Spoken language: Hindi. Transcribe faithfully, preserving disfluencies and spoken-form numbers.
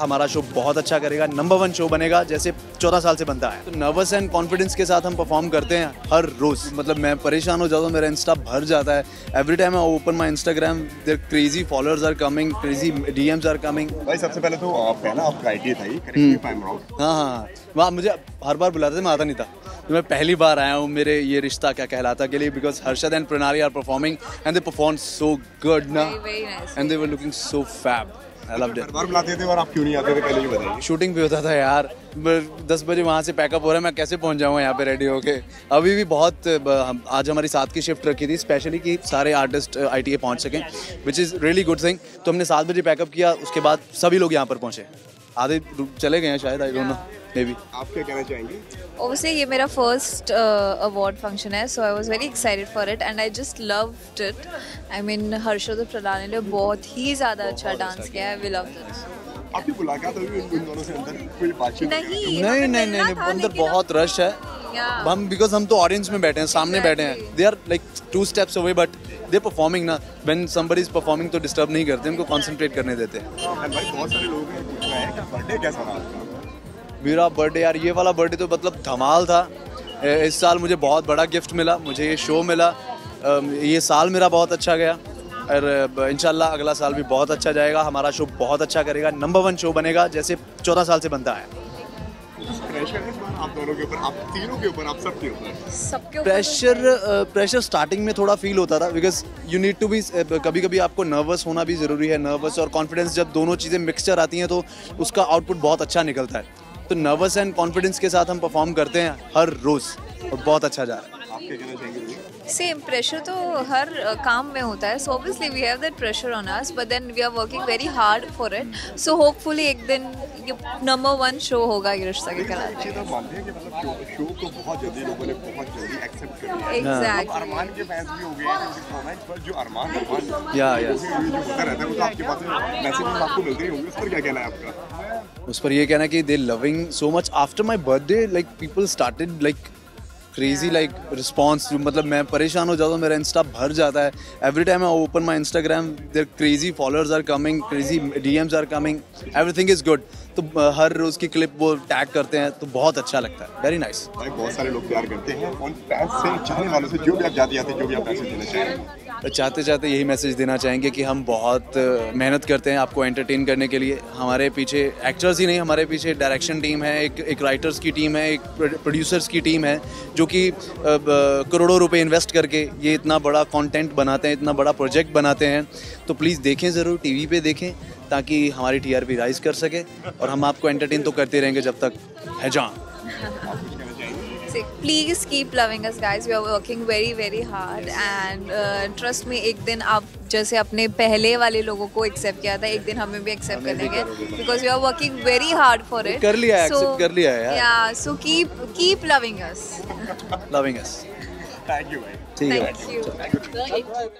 हमारा शो बहुत अच्छा करेगा, नंबर वन शो बनेगा जैसे चौदह साल से बनता है। तो नर्वस एंड कॉन्फिडेंस के साथ हम परफॉर्म करते हैं हर रोज़। मतलब मैं परेशान हो जाता हूँ, मेरा इंस्टा भर जाता है। Every time I open my Instagram, there crazy followers are coming, crazy DMs are coming. भाई सबसे पहले तो आप है ना, आपका आईडी था ही, करेक्ट आई एम रॉन्ग। हाँ हाँ वहाँ मुझे हर बार बुलाते थे, मैं आता नहीं था। तो मैं पहली बार आया हूँ मेरे ये रिश्ता क्या कहलाता के लिए, because Harshad and Pranali are performing and they perform so good ना, and they were looking so fab. I loved it. बार बुलाते थे और आप क्यों नहीं आते थे पहले ही बताइए। शूटिंग भी होता था यार, दस बजे वहाँ से पैकअप हो रहा है, मैं कैसे पहुँच जाऊँगा यहाँ पे रेडी होके। अभी भी बहुत, आज हमारी सात की शिफ्ट रखी थी स्पेशली कि सारे आर्टिस्ट आईटीए पहुँच सकें, which is really good thing. तो हमने सात बजे पैकअप किया, उसके बाद सभी लोग यहाँ पर पहुँचे, आधे चले गए हैं शायद, I don't know maybe. आप क्या कहना चाहेंगे? ओब्वियसली ये मेरा फर्स्ट अवार्ड फंक्शन है, so I was very excited for it and I just loved it. I mean Harshad और प्रणाली ने बहुत ही ज़्यादा अच्छा डांस किया है, वी लव्ड इट। आपकी मुलाकात हुई इन दोनों से? अंदर कोई बातचीत नहीं? नहीं नहीं नहीं, अंदर बहुत रश है हम, बिकॉज हम तो ऑडियंस में बैठे हैं, सामने बैठे हैं। They are like two steps away but they performing ना, व्हेन समबडी इज परफॉर्मिंग तो डिस्टर्ब नहीं करते, उनको कॉन्सेंट्रेट करने देते हैं। मेरा बर्थडे यार, ये वाला बर्थडे तो मतलब धमाल था। इस साल मुझे बहुत बड़ा गिफ्ट मिला, मुझे ये शो मिला, ये साल मेरा बहुत अच्छा गया और इंशाल्लाह अगला साल भी बहुत अच्छा जाएगा। हमारा शो बहुत अच्छा करेगा, नंबर वन शो बनेगा जैसे चौदह साल से बनता है। प्रेशर प्रेशर स्टार्टिंग में थोड़ा फील होता था, because you need to be, कभी कभी आपको नर्वस होना भी ज़रूरी है। नर्वस और कॉन्फिडेंस जब दोनों चीज़ें मिक्सचर आती हैं तो उसका आउटपुट बहुत अच्छा निकलता है। तो नर्वस एंड कॉन्फिडेंस के साथ हम परफॉर्म करते हैं हर रोज़ और बहुत अच्छा जा रहा है। सेम प्रेशर तो हर काम में होता है, so obviously we have that pressure on us but then we are working very hard for it, so hopefully एक दिन ये नंबर वन शो होगा ये रिश्ता क्या कहलाता है। मानते हैं कि मतलब शो को बहुत जल्दी लोगों ने बहुत जल्दी एक्सेप्ट कर लिया। एग्जैक्टली, अरमान के फैंस भी हो गए हैं उनके कमेंट्स पर, जो अरमान अरमान या या जो होता रहता है वो आपके पास मैसेजेस आपको मिलते ही होंगे, उस पर क्या कहना है आपका? उस पर ये कहना कि they loving so much after my birthday, like people started like crazy like response. मतलब मैं परेशान हो जाता हूँ, मेरा इंस्टा भर जाता है। Every time I open my Instagram, there crazy followers are coming, crazy DMs are coming, everything is good. तो हर रोज़ की क्लिप वो टैग करते हैं तो बहुत अच्छा लगता है, वेरी नाइस। बहुत सारे लोग प्यार करते हैं उन फैंस से, चाहने वालों से, जो भी आप जाते जाते जो भी आप मैसेज देना चाहेंगे। चाहते चाहते यही मैसेज देना चाहेंगे कि हम बहुत मेहनत करते हैं आपको एंटरटेन करने के लिए। हमारे पीछे एक्टर्स ही नहीं, हमारे पीछे डायरेक्शन टीम है, एक एक राइटर्स की टीम है, एक प्रोड्यूसर्स की टीम है, जो कि करोड़ों रुपए इन्वेस्ट करके ये इतना बड़ा कंटेंट बनाते हैं, इतना बड़ा प्रोजेक्ट बनाते हैं। तो प्लीज़ देखें, ज़रूर टीवी पे देखें ताकि हमारी टीआरपी राइज कर सके और हम आपको एंटरटेन तो करते रहेंगे जब तक है जान। Please keep loving us guys, we are working very very hard and trust me, एक दिन आप जैसे अपने पहले वाले लोगों को एक्सेप्ट किया था, एक दिन हमें भी एक्सेप्ट कर लेंगे because we are working very hard for it. कर लिया है, एक्सेप्ट कर लिया है यार। So keep keep loving us loving us. Thank you भाई, थैंक यू।